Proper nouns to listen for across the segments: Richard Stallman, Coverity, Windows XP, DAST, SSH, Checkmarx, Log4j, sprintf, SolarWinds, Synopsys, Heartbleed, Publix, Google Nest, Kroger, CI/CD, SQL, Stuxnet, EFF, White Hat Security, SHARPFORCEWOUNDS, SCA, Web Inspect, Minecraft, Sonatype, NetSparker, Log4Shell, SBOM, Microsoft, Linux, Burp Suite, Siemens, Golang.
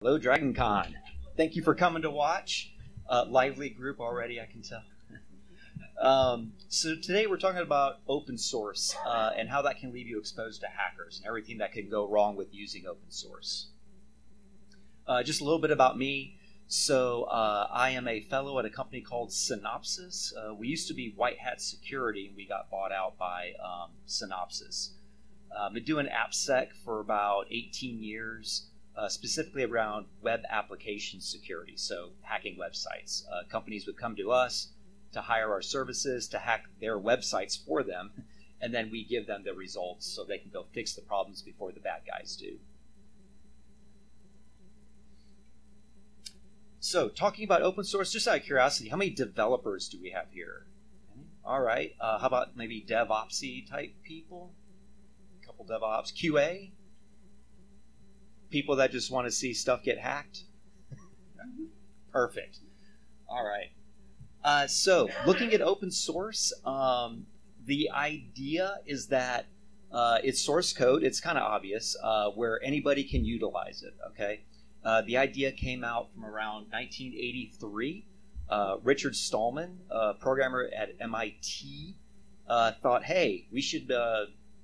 Hello, DragonCon. Thank you for coming to watch. Lively group already, I can tell. So today we're talking about open source and how that can leave you exposed to hackers and everything that could go wrong with using open source. Just a little bit about me. So I am a fellow at a company called Synopsys. We used to be White Hat Security, and we got bought out by Synopsys. I've been doing AppSec for about 18 years. Specifically around web application security, so hacking websites. Companies would come to us to hire our services to hack their websites for them, and then we give them the results so they can go fix the problems before the bad guys do. So talking about open source, just out of curiosity, how many developers do we have here? All right, how about maybe DevOps-y type people? A couple DevOps, QA? People that just want to see stuff get hacked? Perfect. All right. So looking at open source, the idea is that it's source code. It's kind of obvious where anybody can utilize it. Okay. The idea came out from around 1983. Richard Stallman, a programmer at MIT, thought, hey, we should...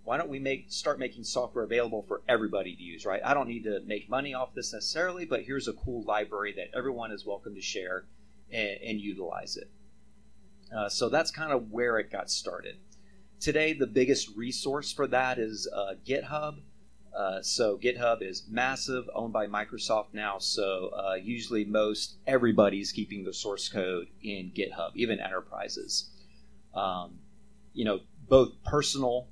why don't we start making software available for everybody to use, right? I don't need to make money off this necessarily, but here's a cool library that everyone is welcome to share and utilize it. So that's kind of where it got started. Today, the biggest resource for that is GitHub. So GitHub is massive, owned by Microsoft now, so usually everybody's keeping the source code in GitHub, even enterprises. You know, both personal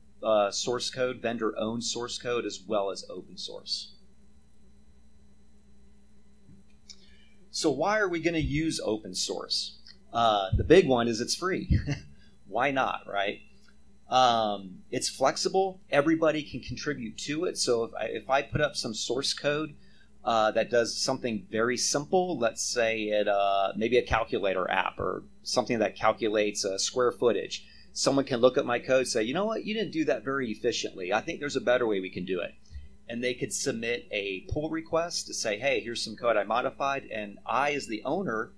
source code, vendor-owned source code, as well as open source. So why are we going to use open source? The big one is it's free. Why not, right? It's flexible. Everybody can contribute to it. So if I put up some source code that does something very simple, let's say maybe a calculator app or something that calculates square footage, someone can look at my code and say, you know what, you didn't do that very efficiently. I think there's a better way we can do it. And they could submit a pull request to say, hey, here's some code I modified. And I, as the owner,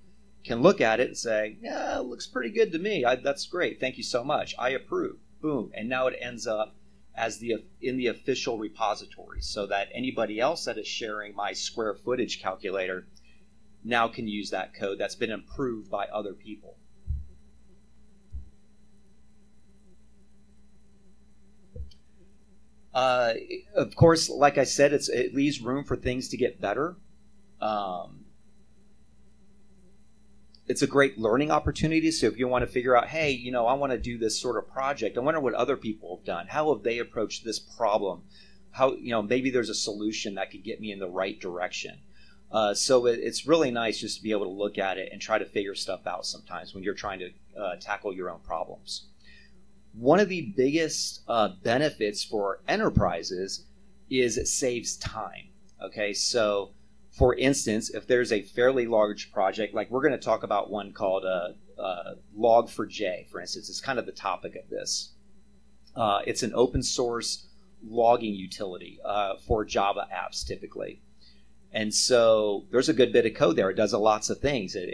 can look at it and say, yeah, it looks pretty good to me. That's great. Thank you so much. I approve. Boom. And now it ends up as in the official repository so that anybody else that is sharing my square footage calculator now can use that code that's been improved by other people. Of course, like I said, it leaves room for things to get better. It's a great learning opportunity. So if you want to figure out, hey, you know, I want to do this sort of project. I wonder what other people have done. How have they approached this problem? How, you know, maybe there's a solution that could get me in the right direction. So it's really nice just to be able to look at it and try to figure stuff out sometimes when you're trying to tackle your own problems. One of the biggest benefits for enterprises is it saves time. Okay, so for instance, if there's a fairly large project, like we're going to talk about one called Log4J, for instance, is kind of the topic of this. It's an open source logging utility for Java apps typically. And so there's a good bit of code there. It does lots of things. It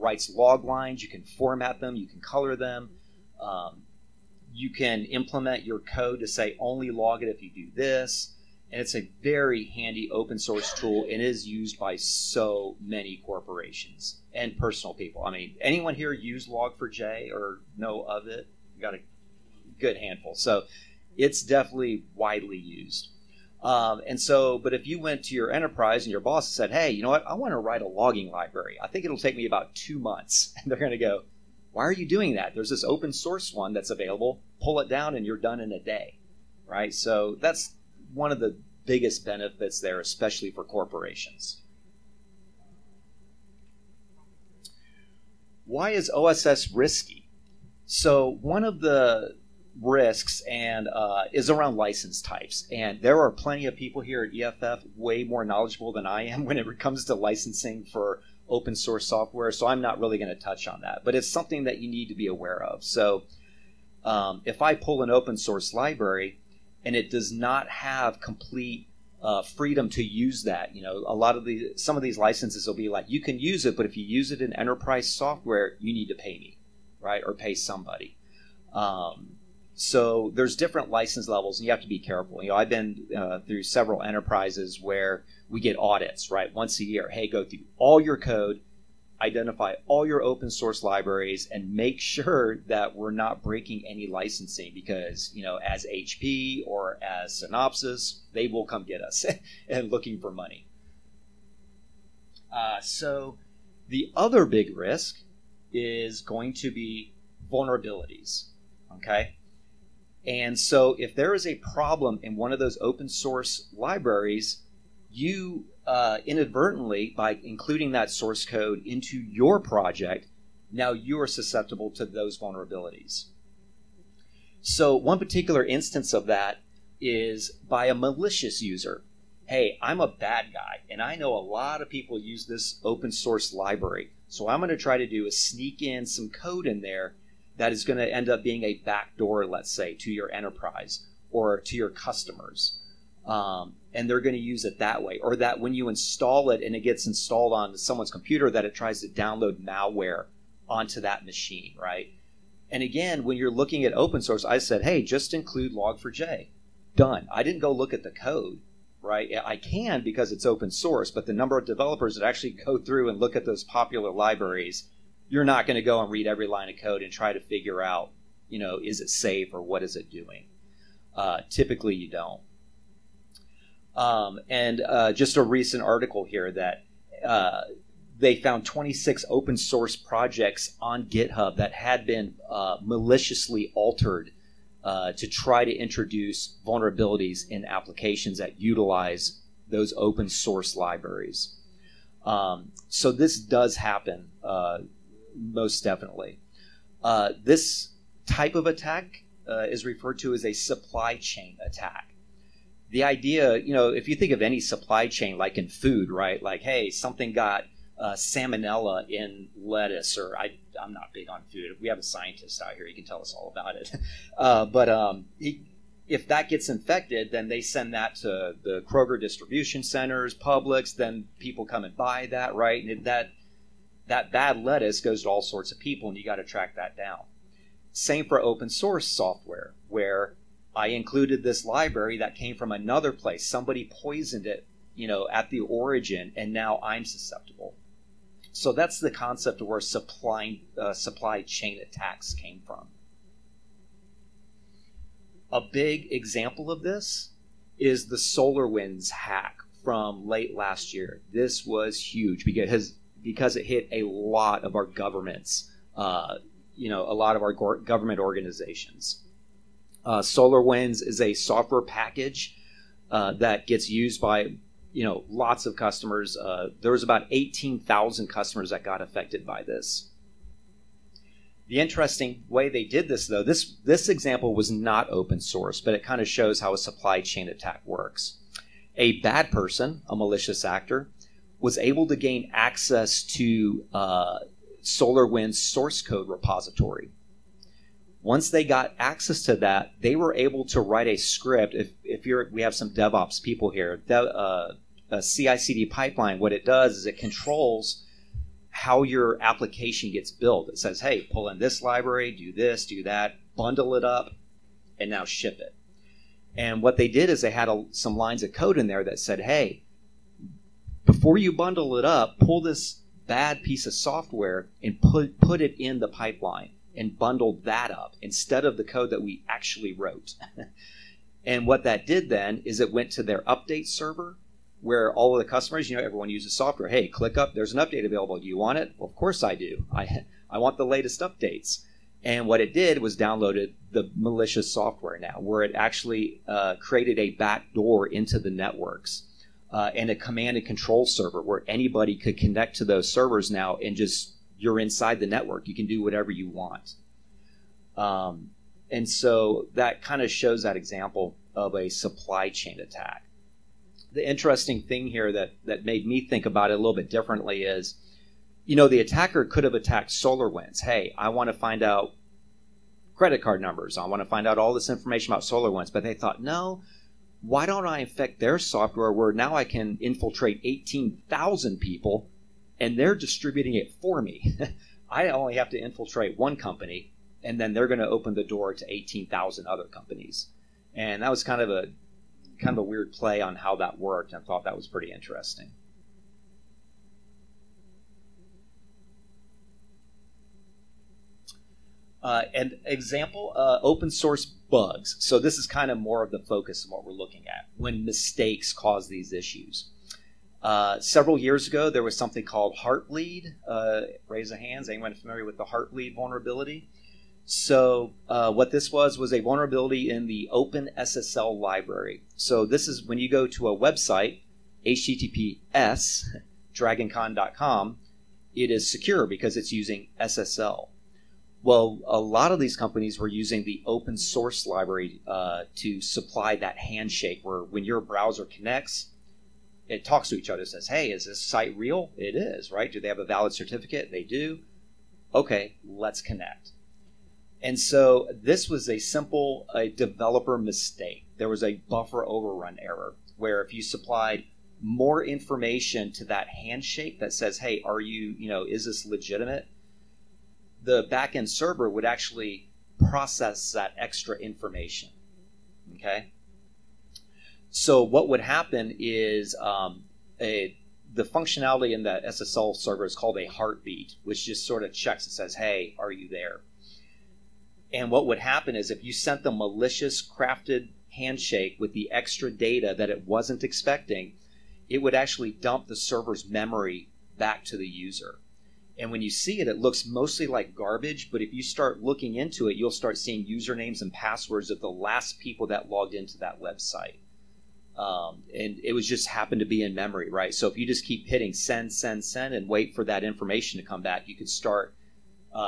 writes log lines. You can format them. You can color them. You can implement your code to say only log it if you do this. And it's a very handy open source tool and is used by so many corporations and personal people. I mean, anyone here use Log4j or know of it? You got a good handful. So it's definitely widely used. But if you went to your enterprise and your boss said, hey, you know what? I want to write a logging library. I think it'll take me about 2 months. And they're going to go, why are you doing that? There's this open source one that's available. Pull it down and you're done in a day, right? So that's one of the biggest benefits there, especially for corporations. Why is OSS risky? So one of the risks is around license types. And there are plenty of people here at EFF way more knowledgeable than I am when it comes to licensing for open source software, so I'm not really going to touch on that, but it's something that you need to be aware of. So if I pull an open source library and it does not have complete freedom to use that. You know, a lot of the, some of these licenses will be like, you can use it, but if you use it in enterprise software, you need to pay me, right? Or pay somebody. So there's different license levels, and you have to be careful. You know, I've been through several enterprises where we get audits, right? Once a year, hey, go through all your code, identify all your open source libraries, and make sure that we're not breaking any licensing, because, you know, as HP or as Synopsys, they will come get us and looking for money. So the other big risk is going to be vulnerabilities, okay? And so if there is a problem in one of those open source libraries, you inadvertently, by including that source code into your project, now you are susceptible to those vulnerabilities. So one particular instance of that is by a malicious user. Hey, I'm a bad guy, and I know a lot of people use this open source library, so I'm going to try to do is sneak in some code in there that is going to end up being a backdoor, let's say, to your enterprise or to your customers. And they're going to use it that way. Or that when you install it and it gets installed on someone's computer, that it tries to download malware onto that machine, right? And again, when you're looking at open source, I said, hey, just include Log4j. Done. I didn't go look at the code, right? I can because it's open source, but the number of developers that actually go through and look at those popular libraries, you're not going to go and read every line of code and try to figure out, you know, is it safe or what is it doing? Typically, you don't. Just a recent article here that they found 26 open source projects on GitHub that had been maliciously altered to try to introduce vulnerabilities in applications that utilize those open source libraries. So this does happen. Most definitely. This type of attack is referred to as a supply chain attack. The idea, you know, if you think of any supply chain, like in food, right? Like, hey, something got salmonella in lettuce, or I'm not big on food. We have a scientist out here. He can tell us all about it. If that gets infected, then they send that to the Kroger distribution centers, Publix, then people come and buy that, right? And that bad lettuce goes to all sorts of people, and you got to track that down. Same for open source software, where I included this library that came from another place. Somebody poisoned it, you know, at the origin, and now I'm susceptible. So that's the concept of where supply chain attacks came from. A big example of this is the SolarWinds hack from late last year. This was huge because it hit a lot of our governments, you know, a lot of our government organizations. SolarWinds is a software package that gets used by, you know, lots of customers. There was about 18,000 customers that got affected by this. The interesting way they did this, though, this example was not open source, but it kind of shows how a supply chain attack works. A bad person, a malicious actor, was able to gain access to SolarWinds source code repository. Once they got access to that, they were able to write a script. We have some DevOps people here. A CI/CD pipeline, what it does is it controls how your application gets built. It says, hey, pull in this library, do this, do that, bundle it up, and now ship it. And what they did is they had some lines of code in there that said, hey, before you bundle it up, pull this bad piece of software and put it in the pipeline and bundle that up instead of the code that we actually wrote. And what that did then is it went to their update server where all of the customers, you know, everyone uses software. Hey, click up. There's an update available. Do you want it? Well, of course I do. I want the latest updates. And what it did was downloaded the malicious software now, where it actually created a backdoor into the networks. And a command and control server where anybody could connect to those servers now, and just you're inside the network. You can do whatever you want. And so that kind of shows that example of a supply chain attack. The interesting thing here that made me think about it a little bit differently is, you know, the attacker could have attacked SolarWinds. Hey, I want to find out credit card numbers. I want to find out all this information about SolarWinds. But they thought, no, why don't I infect their software where now I can infiltrate 18,000 people and they're distributing it for me? I only have to infiltrate one company, and then they're going to open the door to 18,000 other companies. And that was kind of a weird play on how that worked, and I thought that was pretty interesting. An example, open source bugs. So this is kind of more of the focus of what we're looking at, when mistakes cause these issues. Several years ago, there was something called Heartbleed. Raise of hands, anyone familiar with the Heartbleed vulnerability? So what this was a vulnerability in the OpenSSL library. So this is when you go to a website, HTTPS, DragonCon.com, it is secure because it's using SSL. Well, a lot of these companies were using the open source library to supply that handshake where when your browser connects, it talks to each other and says, hey, is this site real? It is, right? Do they have a valid certificate? They do. Okay, let's connect. And so this was a simple developer mistake. There was a buffer overrun error where if you supplied more information to that handshake that says, hey, are you, is this legitimate? The backend server would actually process that extra information, okay? So what would happen is the functionality in the SSL server is called a heartbeat, which just sort of checks and says, hey, are you there? And what would happen is if you sent the malicious crafted handshake with the extra data that it wasn't expecting, it would actually dump the server's memory back to the user. And when you see it, it looks mostly like garbage, but if you start looking into it, you'll start seeing usernames and passwords of the last people that logged into that website. And it was just happened to be in memory, right? So if you just keep hitting send, and wait for that information to come back, you could start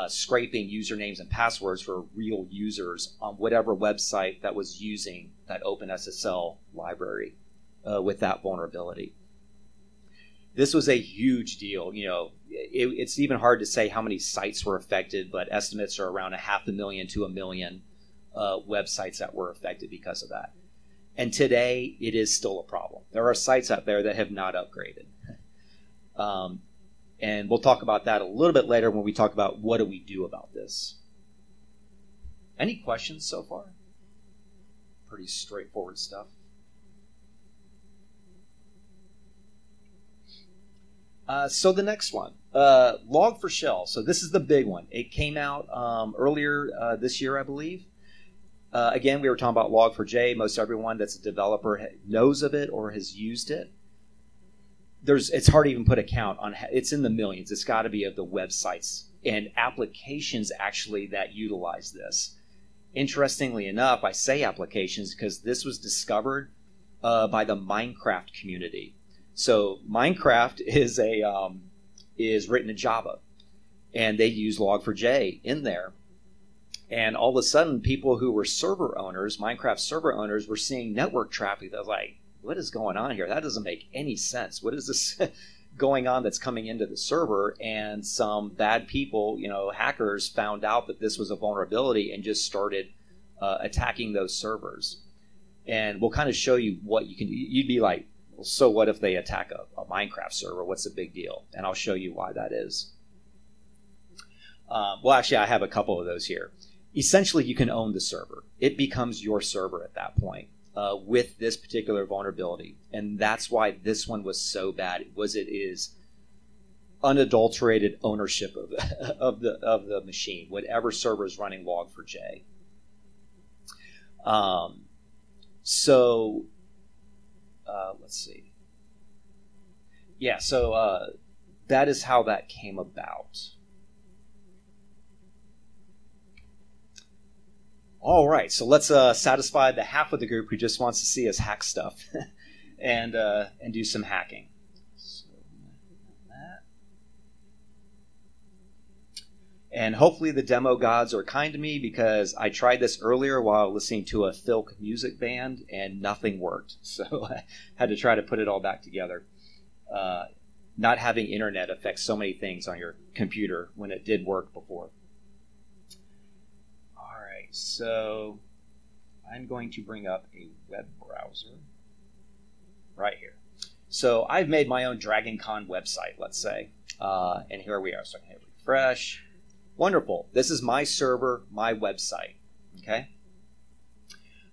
scraping usernames and passwords for real users on whatever website that was using that OpenSSL library with that vulnerability. This was a huge deal. It's even hard to say how many sites were affected, but estimates are around 500,000 to 1 million websites that were affected because of that. And today, it is still a problem. There are sites out there that have not upgraded. And we'll talk about that a little bit later when we talk about what do we do about this. Any questions so far? Pretty straightforward stuff. So the next one, Log4Shell. So this is the big one. It came out earlier this year, I believe. Again, we were talking about Log4j. Most everyone that's a developer knows of it or has used it. It's hard to even put a count on. It's in the millions. It's got to be of the websites and applications actually that utilize this. Interestingly enough, I say applications because this was discovered by the Minecraft community. So Minecraft is written in Java, and they use Log4j in there. And all of a sudden, people who were server owners, Minecraft server owners, were seeing network traffic that was like, what is going on here? That doesn't make any sense. What is this going on that's coming into the server? And some bad people, hackers, found out that this was a vulnerability and just started attacking those servers. And we'll kind of show you what you can do. You'd be like, so what if they attack a Minecraft server? What's the big deal? And I'll show you why that is. Well, actually, I have a couple of those here. Essentially, you can own the server. It becomes your server at that point with this particular vulnerability. And that's why this one was so bad, it is unadulterated ownership of the machine, whatever server is running Log4j. Let's see. Yeah, so that is how that came about. All right, so let's satisfy the half of the group who just wants to see us hack stuff and do some hacking. So, and hopefully the demo gods are kind to me because I tried this earlier while listening to a Filk music band and nothing worked. So I had to try to put it all back together. Not having internet affects so many things on your computer when it did work before. All right, so I I'm going to bring up a web browser right here. So I've made my own DragonCon website, let's say, and here we are. So I can hit refresh. Wonderful. This is my server, my website. Okay.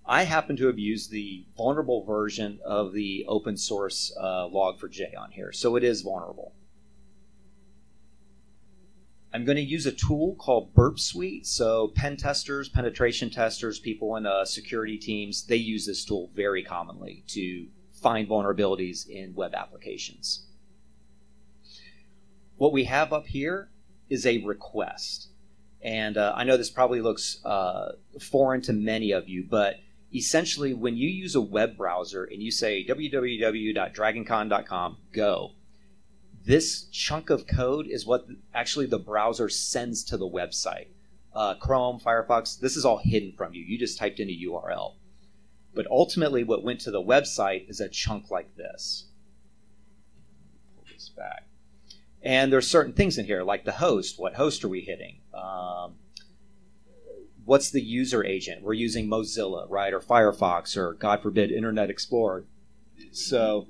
I happen to have used the vulnerable version of the open source Log4j on here, so it is vulnerable. I'm going to use a tool called Burp Suite. So pen testers, penetration testers, people in security teams, they use this tool very commonly to find vulnerabilities in web applications. What we have up here is a request. And I know this probably looks foreign to many of you, but essentially when you use a web browser and you say www.dragoncon.com, go, this chunk of code is what actually the browser sends to the website. Chrome, Firefox, this is all hidden from you. You just typed in a URL. But ultimately what went to the website is a chunk like this. Pull this back. And there's certain things in here like the host. What host are we hitting? What's the user agent? We're using Mozilla, right? Or Firefox, or God forbid, Internet Explorer. So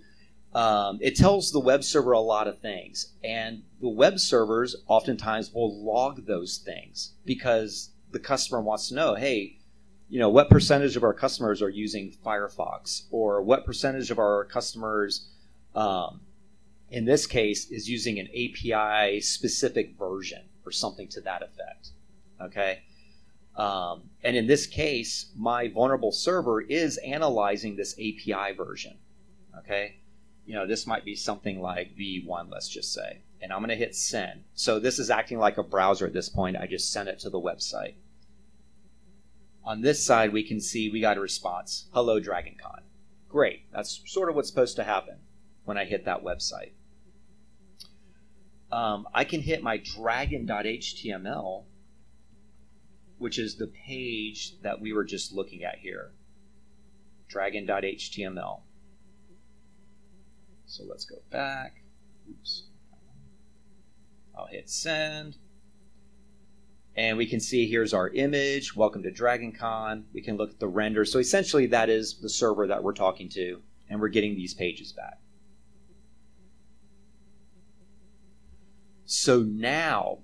it tells the web server a lot of things. And the web servers oftentimes will log those things because the customer wants to know, hey, you know, what percentage of our customers are using Firefox, or what percentage of our customers in this case is using an API specific version or something to that effect. Okay. And in this case, my vulnerable server is analyzing this API version. Okay. You know, this might be something like V1, let's just say, and I'm going to hit send. So this is acting like a browser at this point. I just sent it to the website. On this side, we can see we got a response. Hello, DragonCon. Great. That's sort of what's supposed to happen when I hit that website. I can hit my dragon.html, which is the page that we were just looking at here. Dragon.html. So let's go back. Oops. I'll hit send. And we can see here's our image. Welcome to DragonCon. We can look at the render. So essentially that is the server that we're talking to, and we're getting these pages back. So now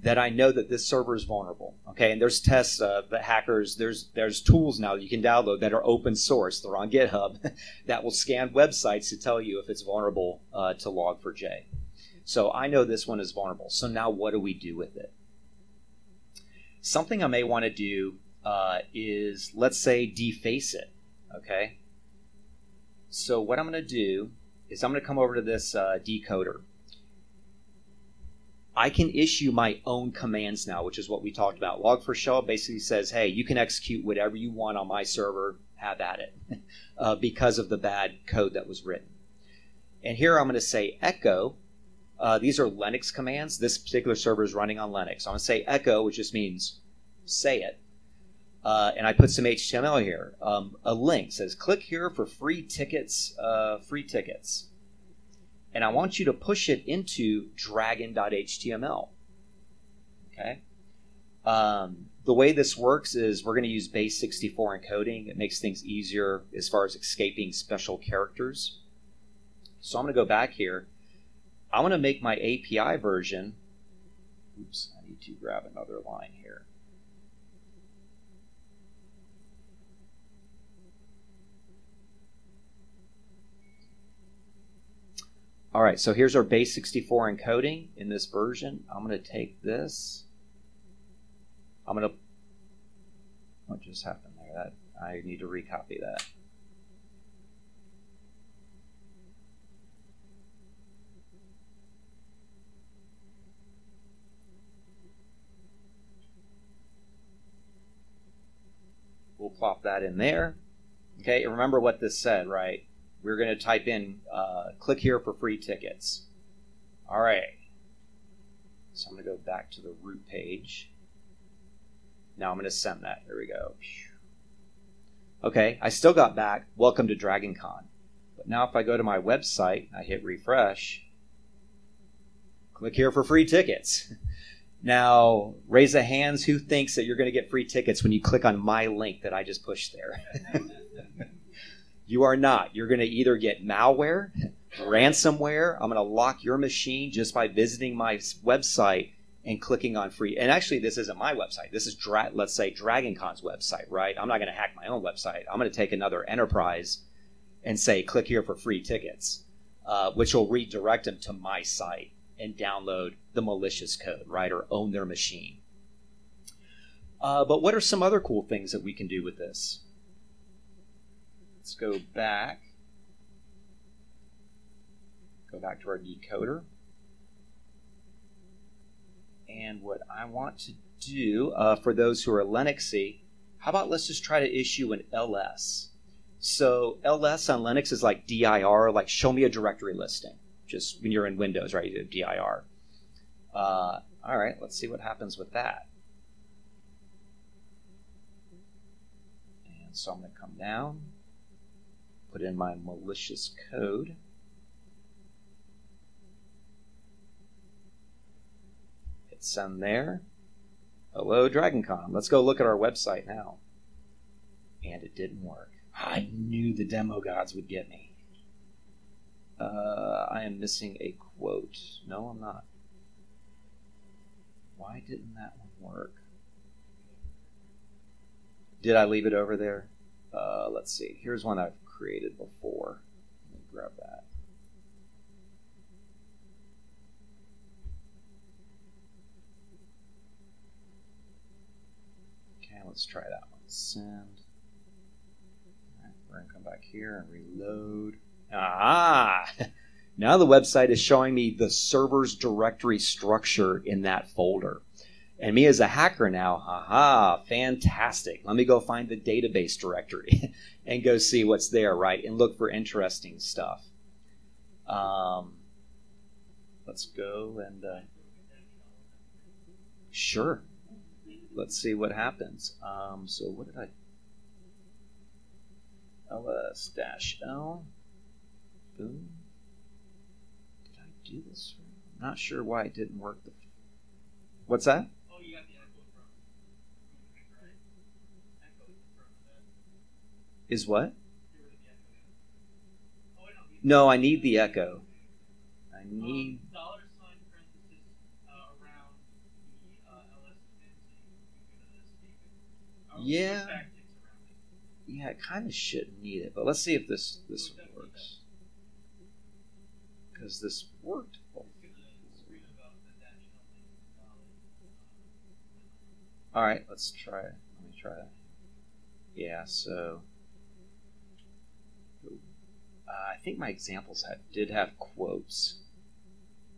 that I know that this server is vulnerable, okay, and there's tests that hackers, there's tools now that you can download that are open source, they're on GitHub, that will scan websites to tell you if it's vulnerable to Log4j. So I know this one is vulnerable. So now what do we do with it? Something I may want to do is, let's say, deface it, okay? So what I'm going to do is I'm going to come over to this decoder. I can issue my own commands now, which is what we talked about. Log4Shell basically says, hey, you can execute whatever you want on my server, have at it, because of the bad code that was written. And here I'm going to say echo. These are Linux commands. This particular server is running on Linux. So I'm going to say echo, which just means say it. And I put some HTML here. A link says, click here for free tickets, And I want you to push it into dragon.html. Okay. The way this works is we're going to use base 64 encoding. It makes things easier as far as escaping special characters. So I'm going to go back here. I want to make my API version. Oops, I need to grab another line here. All right, so here's our base 64 encoding in this version. I'm going to take this. I'm going to. What just happened there? That I need to recopy that. We'll plop that in there. Okay, and remember what this said, right? We're going to type in, click here for free tickets. All right. So I'm going to go back to the root page. Now I'm going to send that. Here we go. Okay, I still got back, welcome to DragonCon. But now if I go to my website, I hit refresh, click here for free tickets. Now, raise the hands who thinks that you're going to get free tickets when you click on my link that I just pushed there. You are not. You're going to either get malware, ransomware. I'm going to lock your machine just by visiting my website and clicking on free. And actually, this isn't my website. This is, let's say, DragonCon's website, right? I'm not going to hack my own website. I'm going to take another enterprise and say, click here for free tickets, which will redirect them to my site and download the malicious code, right, or own their machine. But what are some other cool things that we can do with this? Let's go back to our decoder. And what I want to do, for those who are Linuxy, how about let's just try to issue an LS. So LS on Linux is like DIR, like show me a directory listing, just when you're in Windows, right, you do DIR. All right, let's see what happens with that. And so I'm going to come down, put in my malicious code. Hit send there. Hello, DragonCon. Let's go look at our website now. And it didn't work. I knew the demo gods would get me. I am missing a quote. No, I'm not. Why didn't that one work? Did I leave it over there? Let's see. Here's one I've created before. Let me grab that. Okay, let's try that one. Send. All right, we're going to come back here and reload. Ah! Now the website is showing me the server's directory structure in that folder. And me as a hacker now, aha, fantastic. Let me go find the database directory and go see what's there, right? And look for interesting stuff. Let's go and... sure. Let's see what happens. So what did I... ls-l. Boom. Did I do this? I'm not sure why it didn't work. What's that? Oh, you got the echo from. Right? Echo from that. Is what? Oh, no, I need the echo. I need. $$ parenthesis around the ls command so you can go to the statement. Yeah, it kind of shouldn't need it, but let's see if this one works. Because this worked. All right, let's try it. Let me try that. Yeah, so I think my examples did have quotes,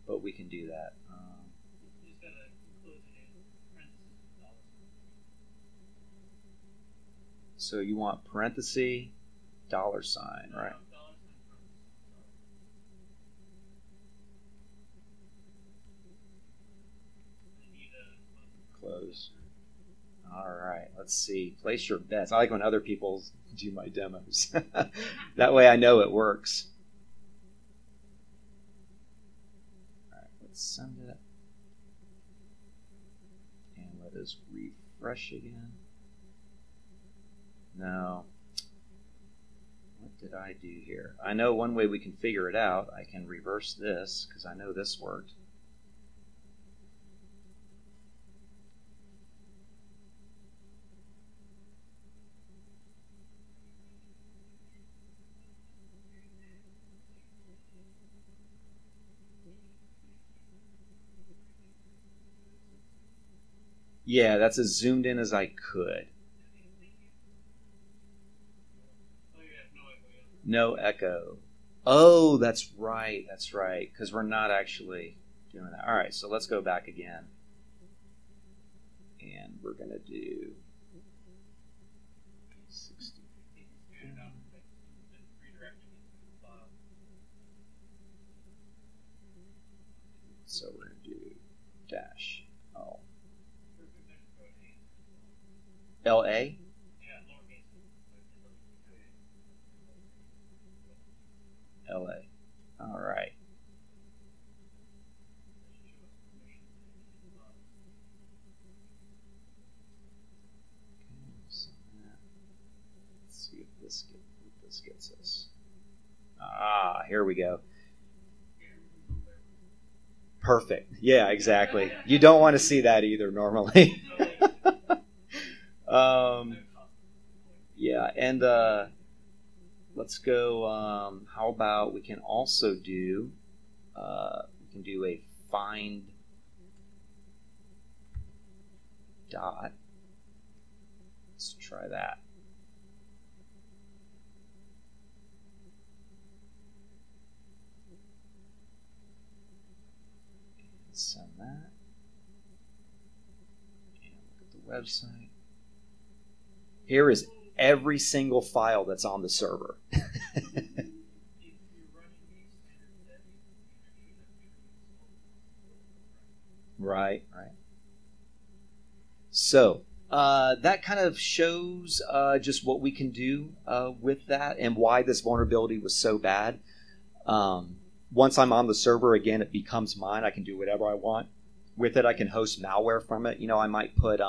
but we can do that. So you want parenthesis, $$, right? Close. All right, let's see. Place your bets. I like when other people do my demos. That way I know it works. All right, let's send it. And let us refresh again. Now, what did I do here? I know one way we can figure it out. I can reverse this because I know this worked. Yeah, that's as zoomed in as I could. No echo. Oh, that's right. That's right. Because we're not actually doing that. All right, so let's go back again. And we're going to do 60. So we're going to do -L. L-A? L-A. All right. Ah, here we go. Perfect. Yeah, exactly. You don't want to see that either normally. Yeah, and let's go. How about we can also do we can do a find dot. Let's try that. Send that. And look at the website. Here is every single file that's on the server. Right, right. So that kind of shows just what we can do with that and why this vulnerability was so bad. Once I'm on the server, again, it becomes mine. I can do whatever I want with it. I can host malware from it. You know, I might put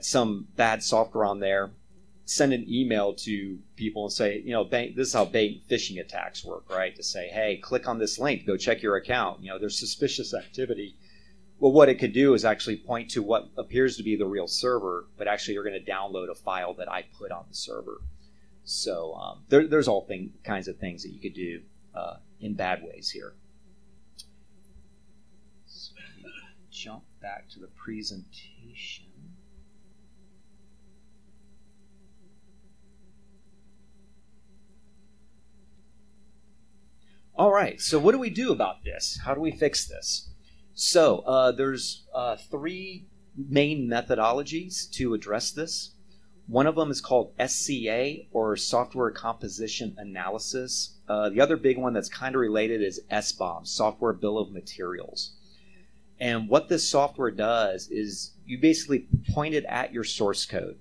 some bad software on there, send an email to people and say, you know, this is how bait and phishing attacks work, right? To say, hey, click on this link, go check your account. You know, there's suspicious activity. Well, what it could do is actually point to what appears to be the real server, but actually you're going to download a file that I put on the server. So there's all kinds of things that you could do. In bad ways here. So jump back to the presentation. All right, so what do we do about this? How do we fix this? So there's three main methodologies to address this. One of them is called SCA, or Software Composition Analysis. The other big one that's kind of related is SBOM, Software Bill of Materials. And what this software does is you basically point it at your source code.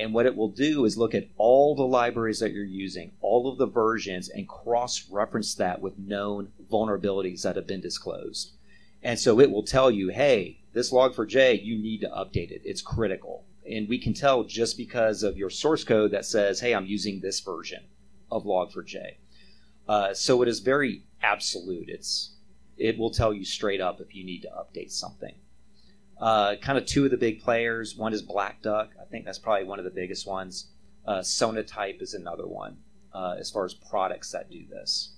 And what it will do is look at all the libraries that you're using, all of the versions, and cross-reference that with known vulnerabilities that have been disclosed. And so it will tell you, hey, this log4j, you need to update it. It's critical. And we can tell just because of your source code that says, hey, I'm using this version of log4j. So it is very absolute. It will tell you straight up if you need to update something. Kind of two of the big players. One is Black Duck. I think that's probably one of the biggest ones. Sonatype is another one as far as products that do this.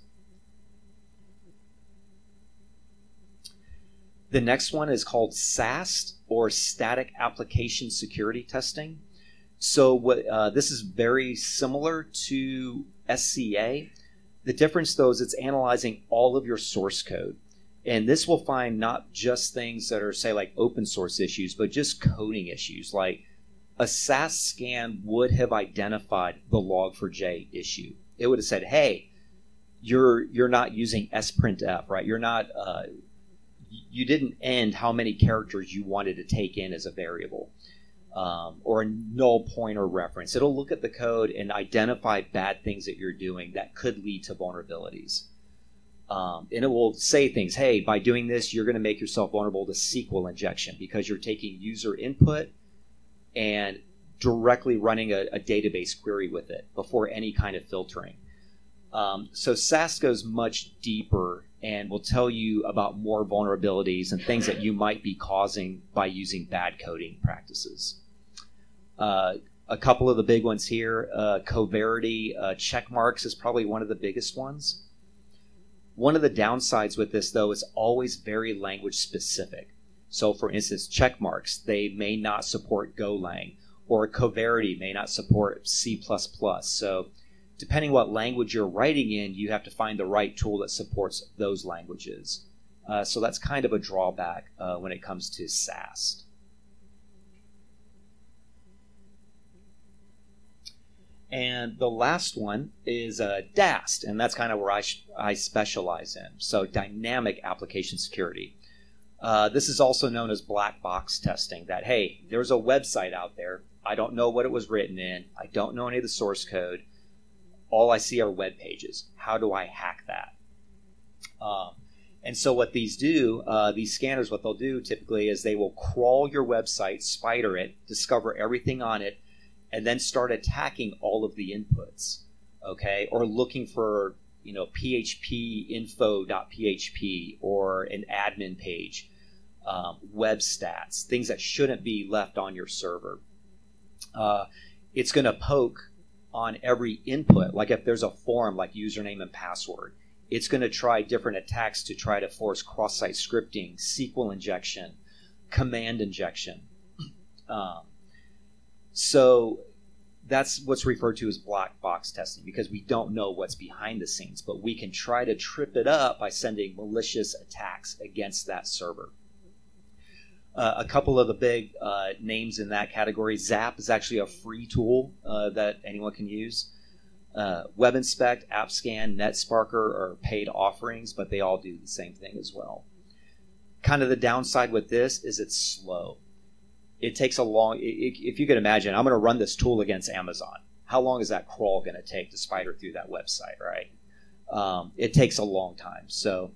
The next one is called SAST, or Static Application Security Testing. So what, this is very similar to SCA. The difference, though, is it's analyzing all of your source code. And this will find not just things that are, say, like open source issues, but just coding issues. Like a SAST scan would have identified the log4j issue. It would have said, hey, you're not using sprintf, right? You're not... you didn't end how many characters you wanted to take in as a variable or a null pointer reference. It'll look at the code and identify bad things that you're doing that could lead to vulnerabilities. And it will say things, hey, by doing this, you're going to make yourself vulnerable to SQL injection because you're taking user input and directly running a database query with it before any kind of filtering. So SAST goes much deeper and will tell you about more vulnerabilities and things that you might be causing by using bad coding practices. A couple of the big ones here, Coverity, Checkmarx is probably one of the biggest ones. One of the downsides with this, though, is always very language specific. So, for instance, Checkmarx, they may not support Golang, or Coverity may not support C++. So depending what language you're writing in, you have to find the right tool that supports those languages. So that's kind of a drawback when it comes to SAST. And the last one is DAST, and that's kind of where I specialize in. So dynamic application security. This is also known as black box testing, that, hey, there's a website out there. I don't know what it was written in. I don't know any of the source code. All I see are web pages. How do I hack that? And so what these do, these scanners, what they'll do typically is they will crawl your website, spider it, discover everything on it, and then start attacking all of the inputs. okay, or looking for, you know, phpinfo.php or an admin page, web stats, things that shouldn't be left on your server. It's going to poke on every input. Like if there's a form like username and password, it's going to try different attacks to try to force cross-site scripting, SQL injection, command injection. So that's what's referred to as black box testing, because we don't know what's behind the scenes, but we can try to trip it up by sending malicious attacks against that server. A couple of the big names in that category, ZAP is actually a free tool that anyone can use. Web Inspect, AppScan, NetSparker are paid offerings, but they all do the same thing as well. Kind of the downside with this is it's slow. It takes a long, if you can imagine, I'm going to run this tool against Amazon. How long is that crawl going to take to spider through that website, right? It takes a long time. So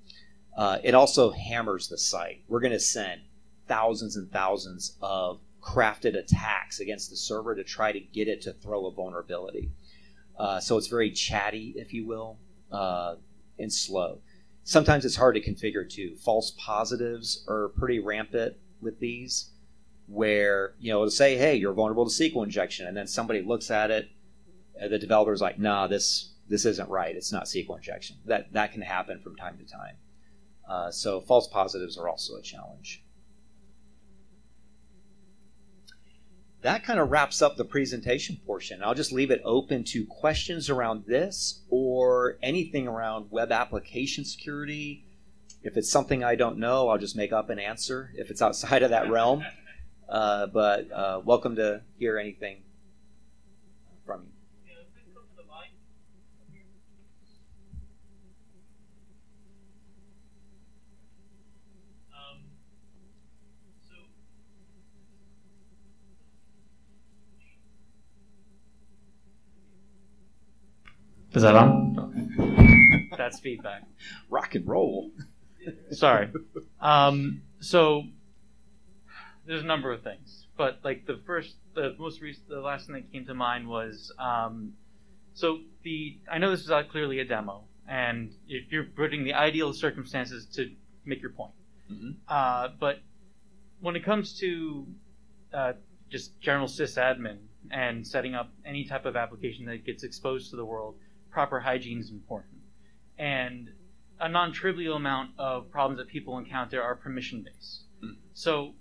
it also hammers the site. We're going to send thousands and thousands of crafted attacks against the server to try to get it to throw a vulnerability. So it's very chatty, if you will, and slow. Sometimes it's hard to configure too. False positives are pretty rampant with these, where, you know, it'll say, hey, you're vulnerable to SQL injection, and then somebody looks at it, the developer's like, nah, this isn't right, it's not SQL injection. That can happen from time to time. So false positives are also a challenge. That kind of wraps up the presentation portion. I'll just leave it open to questions around this or anything around web application security. If it's something I don't know, I'll just make up an answer if it's outside of that realm. But welcome to hear anything from you. Yeah, please come to the mic. So is that on? That's feedback. Rock and roll. Sorry. So there's a number of things, but like the last thing that came to mind was, I know this is clearly a demo, and if you're putting the ideal circumstances to make your point, but when it comes to just general sysadmin and setting up any type of application that gets exposed to the world, proper hygiene is important, and a non-trivial amount of problems that people encounter are permission-based. So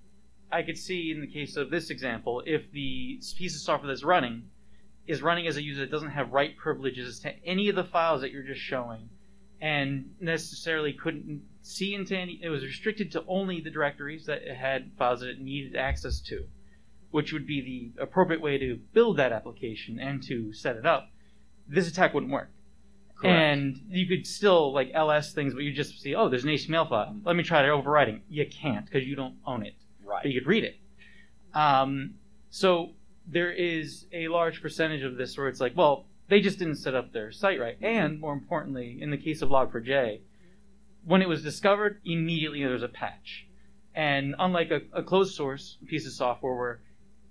I could see in the case of this example, if the piece of software that's running is running as a user that doesn't have write privileges to any of the files that you're just showing, and necessarily couldn't see into any, it was restricted to only the directories that it had files that it needed access to, which would be the appropriate way to build that application and to set it up, this attack wouldn't work. Correct. And you could still like LS things, but you just see, oh, there's an HTML file. Let me try to overwriting. You can't, because you don't own it. Right. But you could read it. So there is a large percentage of this where it's like, well, they just didn't set up their site right. And more importantly, in the case of Log4j, when it was discovered, immediately there was a patch. And unlike a closed source piece of software where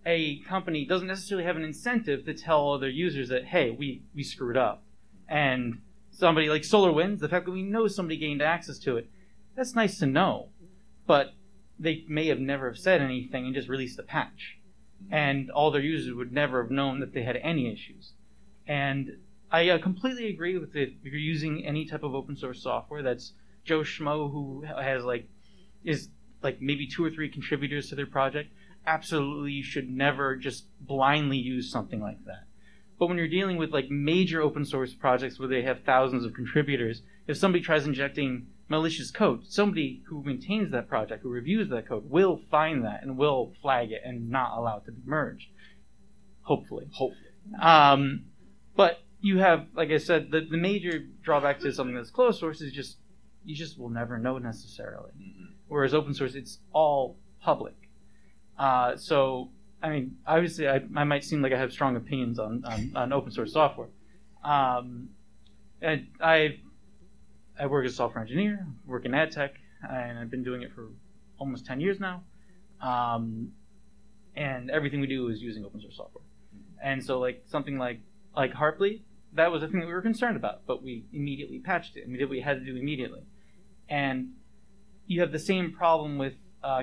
a company doesn't necessarily have an incentive to tell other users that, hey, we screwed up. And somebody like SolarWinds, the fact that we know somebody gained access to it, that's nice to know. But they may have never have said anything and just released a patch. And all their users would never have known that they had any issues. And I completely agree with it. If you're using any type of open source software that's Joe Schmo, who has maybe 2 or 3 contributors to their project, absolutely you should never just blindly use something like that. But when you're dealing with like major open source projects where they have thousands of contributors, if somebody tries injecting malicious code, somebody who maintains that project, who reviews that code, will find that and will flag it and not allow it to be merged. Hopefully. But you have, like I said, the major drawback to something that's closed source is you just will never know necessarily. Whereas open source, it's all public. So, I mean, obviously I might seem like I have strong opinions on open source software. And I work as a software engineer, work in ad tech, and I've been doing it for almost 10 years now. And everything we do is using open source software. And so, like something like Heartbleed, that was the thing that we were concerned about, but we immediately patched it, and we did what we had to do immediately. And you have the same problem with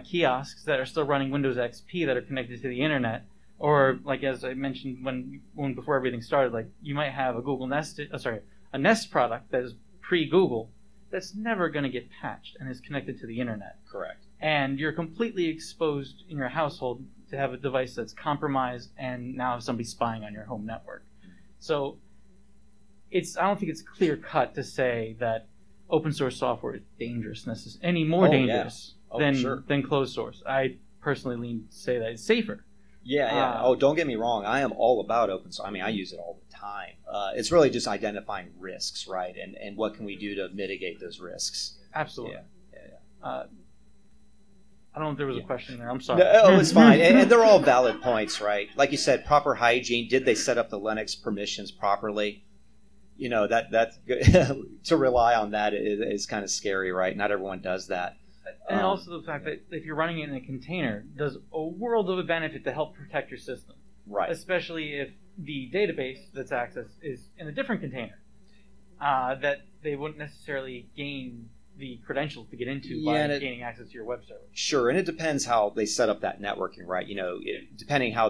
kiosks that are still running Windows XP that are connected to the internet, or like as I mentioned when before everything started, like you might have a Google Nest, a Nest product that is pre-Google that's never going to get patched and is connected to the internet. Correct. And you're completely exposed in your household to have a device that's compromised and now have somebody spying on your home network. So I don't think it's clear cut to say that open source software is dangerous any more dangerous than closed source. I personally lean to say that it's safer. Yeah. Oh, don't get me wrong. I am all about open source. I mean, I use it all the time. It's really just identifying risks, right? And what can we do to mitigate those risks? Absolutely. Yeah. I don't know if there was a question there. I'm sorry. No, it's fine. And they're all valid points, right? Like you said, proper hygiene. Did they set up the Linux permissions properly? You know, that's good. To rely on that is kind of scary, right? Not everyone does that. And also the fact that if you're running it in a container, does a world of a benefit to help protect your system. Right. Especially if the database that's accessed is in a different container that they wouldn't necessarily gain the credentials to get into by gaining access to your web server. Sure, and it depends how they set up that networking, right? You know, depending how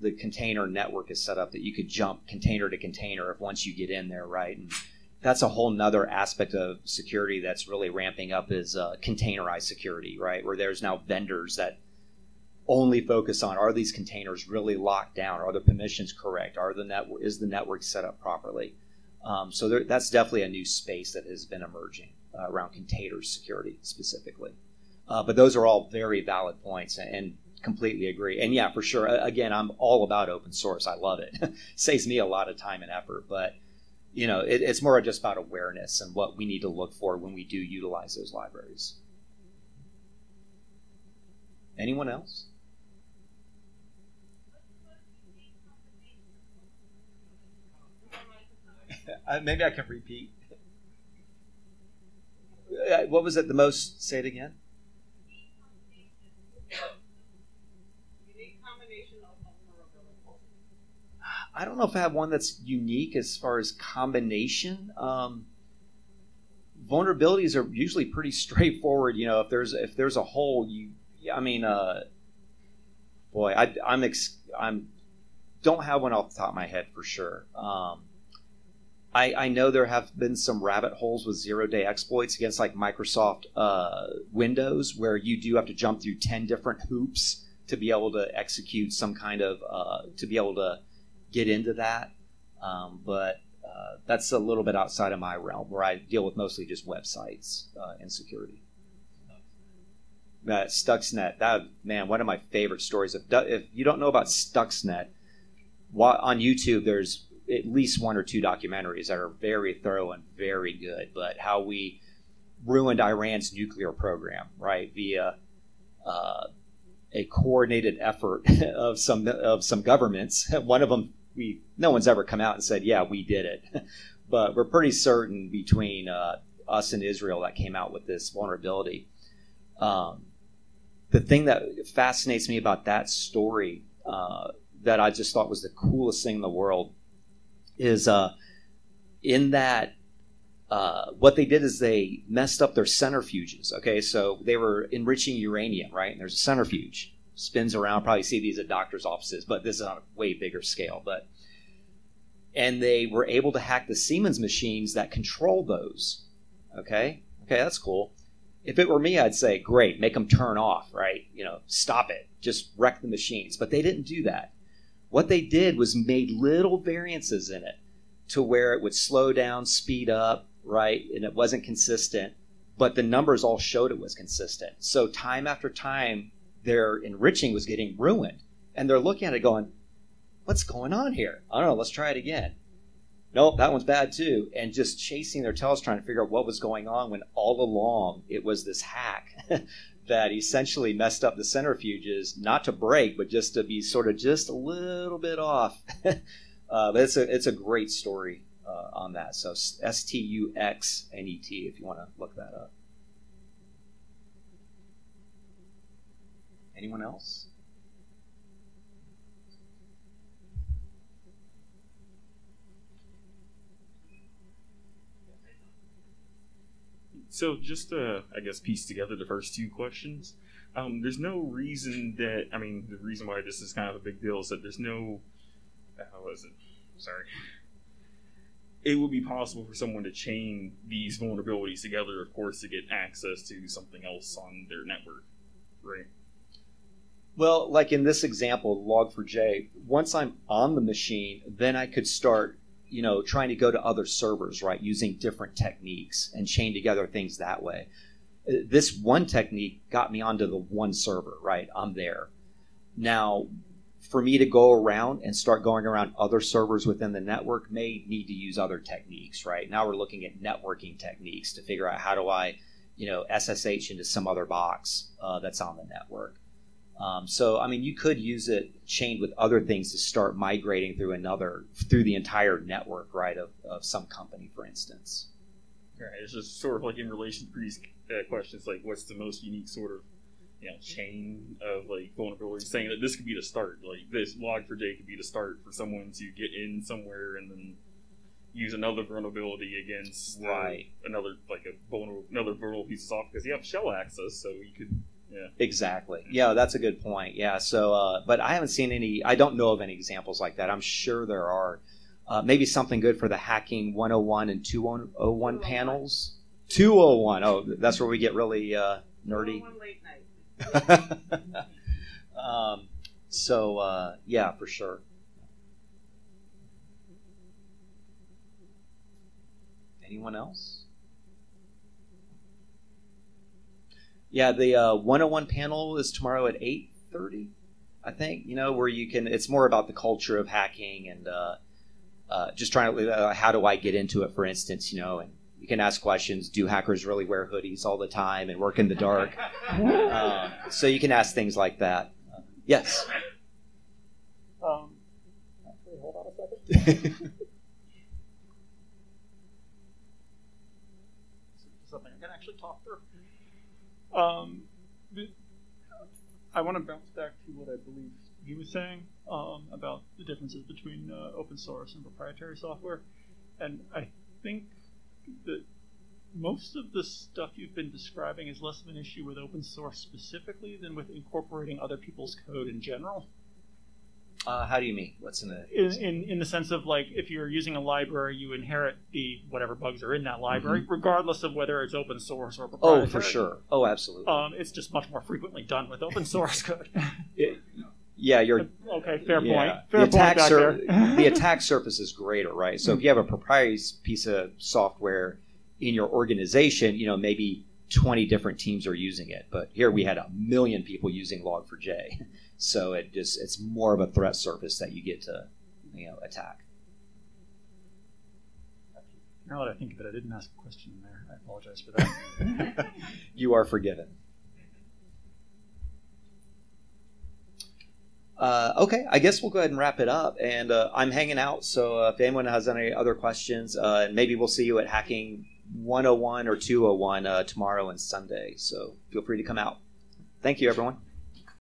the container network is set up, that you could jump container to container once you get in there, right? And that's a whole nother aspect of security that's really ramping up is containerized security, right? Where there's now vendors that only focus on, are these containers really locked down? Are the permissions correct? Is the network set up properly? So that's definitely a new space that has been emerging around container security specifically. But those are all very valid points and completely agree. And yeah, for sure. Again, I'm all about open source. I love it. Saves me a lot of time and effort, but you know, it's more just about awareness and what we need to look for when we do utilize those libraries. Anyone else? Maybe I can repeat. What was it the most? Say it again. I don't know if I have one that's unique as far as combination. Vulnerabilities are usually pretty straightforward. You know, if there's a hole, I don't have one off the top of my head for sure. I know there have been some rabbit holes with zero-day exploits against like Microsoft Windows, where you do have to jump through 10 different hoops to be able to execute some kind of to be able to get into that, but that's a little bit outside of my realm, where I deal with mostly just websites and security. Stuxnet, one of my favorite stories. If you don't know about Stuxnet, on YouTube there's at least one or two documentaries that are very thorough and very good, but how we ruined Iran's nuclear program, right, via a coordinated effort of some governments. One of them, no one's ever come out and said, yeah, we did it. But we're pretty certain between us and Israel that came out with this vulnerability. The thing that fascinates me about that story that I just thought was the coolest thing in the world is in that what they did is they messed up their centrifuges, okay? So they were enriching uranium, right? And there's a centrifuge. Spins around. Probably see these at doctor's offices, but this is on a way bigger scale. And they were able to hack the Siemens machines that control those, okay? Okay, that's cool. If it were me, I'd say, great, make them turn off, right? You know, stop it. Just wreck the machines. But they didn't do that. What they did was made little variances in it to where it would slow down, speed up, right? And it wasn't consistent, but the numbers all showed it was consistent. So time after time, their enriching was getting ruined. And they're looking at it going, what's going on here? I don't know, let's try it again. Nope, that one's bad too. And just chasing their tails trying to figure out what was going on, when all along it was this hack that essentially messed up the centrifuges, not to break, but just to be sort of just a little bit off. But it's a great story on that. So Stuxnet if you want to look that up. Anyone else? So just to, I guess, piece together the first two questions, there's no reason that, I mean, the reason why this is kind of a big deal is that there's no, how is it? Sorry. It would be possible for someone to chain these vulnerabilities together, of course, to get access to something else on their network, right? Well, like in this example, Log4j, once I'm on the machine, then I could start, you know, trying to go to other servers, right, using different techniques and chain together things that way. This one technique got me onto the one server, right? I'm there. Now, for me to go around and start going around other servers within the network may need to use other techniques, right? Now we're looking at networking techniques to figure out how do I, you know, SSH into some other box that's on the network. So, I mean, you could use it chained with other things to start migrating through another, through the entire network, right, of some company, for instance. All right, it's just sort of like in relation to these questions, like what's the most unique sort of, you know, chain of like vulnerabilities, saying that this could be the start, like this Log4j could be the start for someone to get in somewhere and then use another vulnerability against another, like a vulnerable piece of software, because you have shell access, so you could, yeah. Exactly. Yeah, that's a good point. Yeah, so, but I haven't seen any, I don't know of any examples like that. I'm sure there are. Maybe something good for the hacking 101 and 201 panels. 201, oh, that's where we get really nerdy. So yeah, for sure. Anyone else? Yeah, the 101 panel is tomorrow at 8:30, I think, you know, where you can, it's more about the culture of hacking and just trying to how do I get into it, for instance, you know, and you can ask questions. Do hackers really wear hoodies all the time and work in the dark? So you can ask things like that. Yes? Actually, hold on a second. Something I can actually talk through. I want to bounce back to what I believe he was saying about the differences between open source and proprietary software. And I think that most of the stuff you've been describing is less of an issue with open source specifically than with incorporating other people's code in general. How do you mean? What's in the... In the sense of, like, if you're using a library, you inherit the whatever bugs are in that library, mm-hmm. regardless of whether it's open source or proprietary. Oh, for sure. Oh, absolutely. It's just much more frequently done with open source code. Yeah, you're... Okay, fair point. Fair point back there. The attack surface is greater, right? So if you have a proprietary piece of software in your organization, you know, maybe 20 different teams are using it. But here we had 1 million people using Log4j. So it just, it's more of a threat surface that you get to, you know, attack. Now that I think of it, I didn't ask a question there. I apologize for that. You are forgiven. Okay, I guess we'll go ahead and wrap it up, and I'm hanging out, so if anyone has any other questions, and maybe we'll see you at Hacking 101 or 201 tomorrow and Sunday, so feel free to come out. Thank you, everyone.